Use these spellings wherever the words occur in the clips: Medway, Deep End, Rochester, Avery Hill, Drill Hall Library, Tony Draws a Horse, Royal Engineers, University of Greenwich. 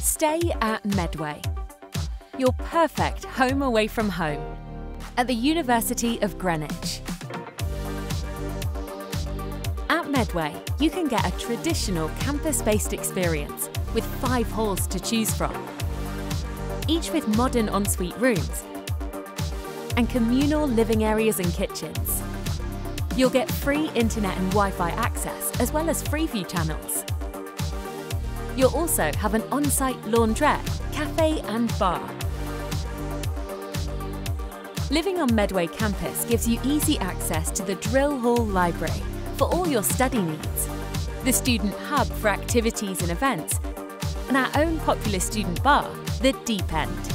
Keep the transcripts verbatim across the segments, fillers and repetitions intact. Stay at Medway, your perfect home away from home, at the University of Greenwich. At Medway, you can get a traditional campus-based experience with five halls to choose from, each with modern ensuite rooms and communal living areas and kitchens. You'll get free internet and Wi-Fi access, as well as free view channels. You'll also have an on-site laundrette, cafe and bar. Living on Medway campus gives you easy access to the Drill Hall Library for all your study needs, the student hub for activities and events, and our own popular student bar, the Deep End.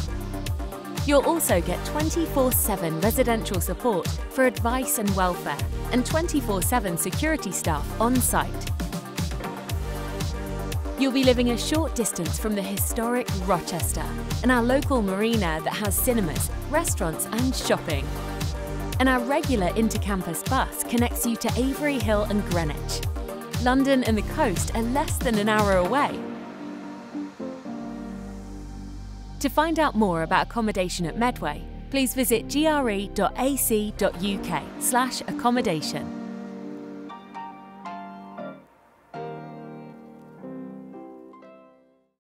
You'll also get twenty-four seven residential support for advice and welfare, and twenty-four seven security staff on site. You'll be living a short distance from the historic Rochester and our local marina that has cinemas, restaurants and shopping. And our regular inter-campus bus connects you to Avery Hill and Greenwich. London and the coast are less than an hour away. To find out more about accommodation at Medway, please visit gre dot a c dot u k slash accommodation.